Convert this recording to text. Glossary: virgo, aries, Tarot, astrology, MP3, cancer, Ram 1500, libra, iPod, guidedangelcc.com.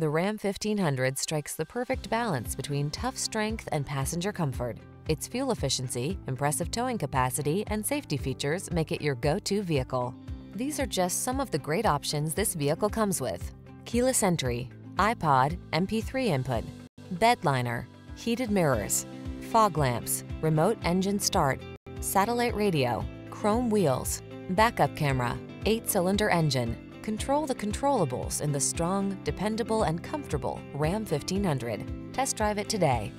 The Ram 1500 strikes the perfect balance between tough strength and passenger comfort. Its fuel efficiency, impressive towing capacity, and safety features make it your go-to vehicle. These are just some of the great options this vehicle comes with: keyless entry, iPod, MP3 input, bed liner, heated mirrors, fog lamps, remote engine start, satellite radio, chrome wheels, backup camera, 8-cylinder engine. Control the controllables in the strong, dependable, and comfortable Ram 1500. Test drive it today.